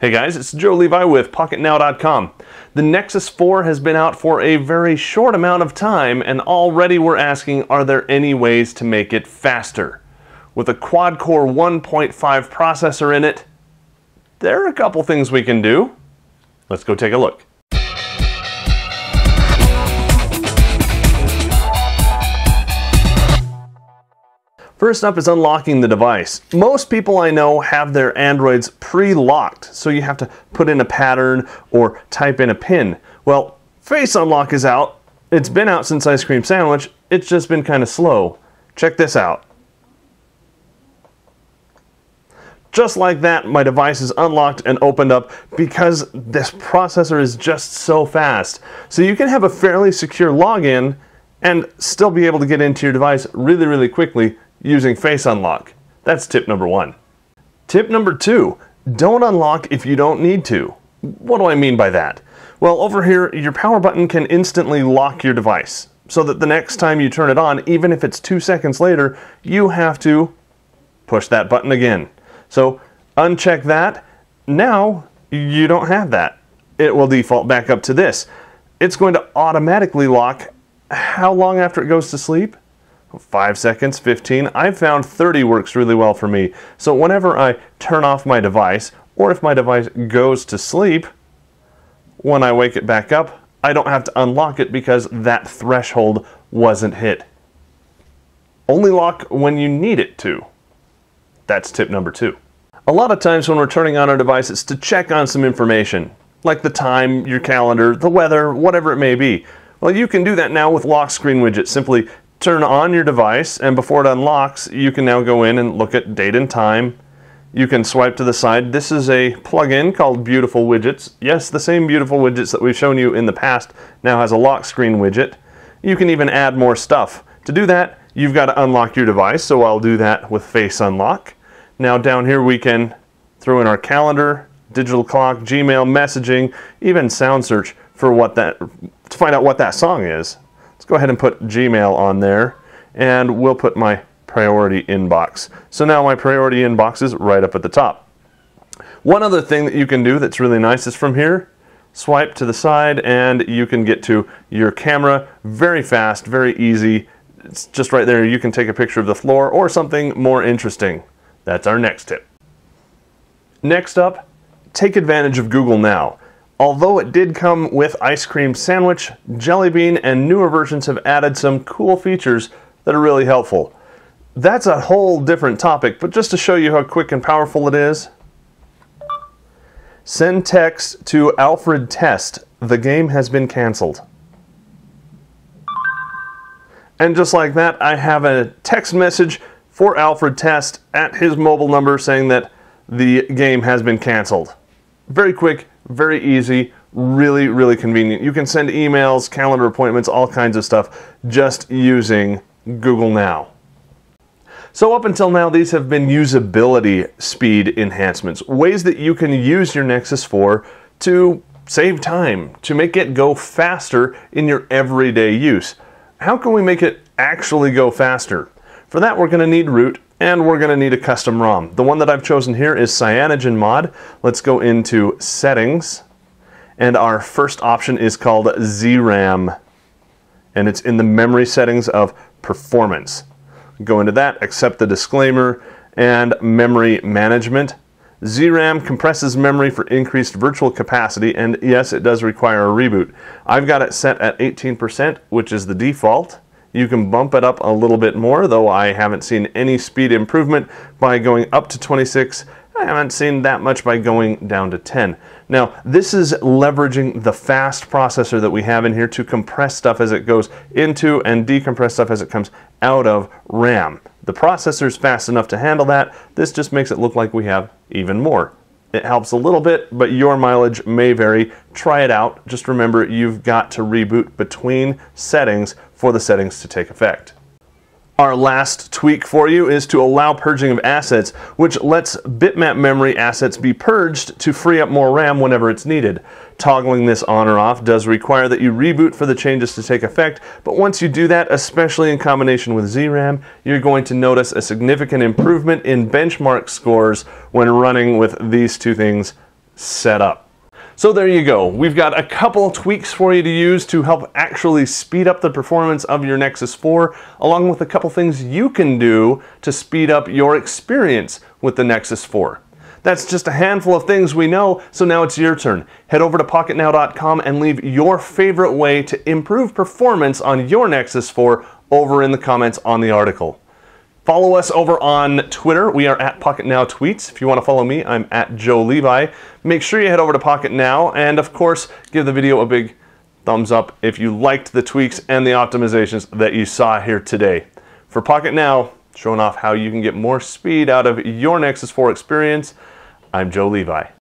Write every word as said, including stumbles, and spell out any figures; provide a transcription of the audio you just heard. Hey guys, it's Joe Levi with Pocketnow dot com. The Nexus four has been out for a very short amount of time, and already we're asking, are there any ways to make it faster? With a quad-core one point five processor in it, there are a couple things we can do. Let's go take a look. First up is unlocking the device. Most people I know have their Androids pre-locked, so you have to put in a pattern or type in a PIN. Well, Face Unlock is out. It's been out since Ice Cream Sandwich. It's just been kind of slow. Check this out. Just like that, my device is unlocked and opened up because this processor is just so fast. So you can have a fairly secure login and still be able to get into your device really, really quickly using Face Unlock. That's tip number one. Tip number two, don't unlock if you don't need to. What do I mean by that? Well, over here, your power button can instantly lock your device so that the next time you turn it on, even if it's two seconds later, you have to push that button again. So uncheck that. Now you don't have that. It will default back up to this. It's going to automatically lock how long after it goes to sleep? five seconds, fifteen. I've found thirty works really well for me. So whenever I turn off my device, or if my device goes to sleep, when I wake it back up, I don't have to unlock it because that threshold wasn't hit. Only lock when you need it to. That's tip number two. A lot of times when we're turning on our device, it's to check on some information, like the time, your calendar, the weather, whatever it may be. Well, you can do that now with lock screen widget. Simply turn on your device, and before it unlocks, you can now go in and look at date and time. You can swipe to the side. This is a plugin called Beautiful Widgets. Yes, the same Beautiful Widgets that we've shown you in the past now has a lock screen widget. You can even add more stuff. To do that, you've got to unlock your device, so I'll do that with Face Unlock. Now down here we can throw in our calendar, digital clock, Gmail, messaging, even sound search for what that, to find out what that song is. Let's go ahead and put Gmail on there, and we'll put my priority inbox. So now my priority inbox is right up at the top. One other thing that you can do that's really nice is from here, swipe to the side, and you can get to your camera very fast, very easy. It's just right there. You can take a picture of the floor or something more interesting. That's our next tip. Next up, take advantage of Google Now. Although it did come with Ice Cream Sandwich, Jelly Bean and newer versions have added some cool features that are really helpful. That's a whole different topic, but just to show you how quick and powerful it is, send text to Alfred Test. The game has been canceled. And just like that, I have a text message for Alfred Test at his mobile number saying that the game has been canceled. Very quick, very easy, really, really convenient. You can send emails, calendar appointments, all kinds of stuff just using Google Now. So up until now, these have been usability speed enhancements, ways that you can use your Nexus four to save time, to make it go faster in your everyday use. How can we make it actually go faster? For that, we're going to need root, and we're going to need a custom ROM. The one that I've chosen here is CyanogenMod. Let's go into Settings, and our first option is called Z RAM, and it's in the memory settings of Performance. Go into that, accept the disclaimer, and Memory Management. Z RAM compresses memory for increased virtual capacity, and yes, it does require a reboot. I've got it set at eighteen percent, which is the default. You can bump it up a little bit more, though I haven't seen any speed improvement by going up to twenty-six. I haven't seen that much by going down to ten. Now, this is leveraging the fast processor that we have in here to compress stuff as it goes into and decompress stuff as it comes out of RAM. The processor's fast enough to handle that. This just makes it look like we have even more. It helps a little bit, but your mileage may vary. Try it out. Just remember, you've got to reboot between settings for the settings to take effect. Our last tweak for you is to allow purging of assets, which lets bitmap memory assets be purged to free up more RAM whenever it's needed. Toggling this on or off does require that you reboot for the changes to take effect, but once you do that, especially in combination with Z RAM, you're going to notice a significant improvement in benchmark scores when running with these two things set up. So there you go. We've got a couple tweaks for you to use to help actually speed up the performance of your Nexus four, along with a couple things you can do to speed up your experience with the Nexus four. That's just a handful of things we know, so now it's your turn. Head over to Pocketnow dot com and leave your favorite way to improve performance on your Nexus four over in the comments on the article. Follow us over on Twitter. We are at PocketnowTweets. If you want to follow me, I'm at Joe Levi. Make sure you head over to PocketNow, and of course, give the video a big thumbs up if you liked the tweaks and the optimizations that you saw here today. For PocketNow, showing off how you can get more speed out of your Nexus four experience, I'm Joe Levi.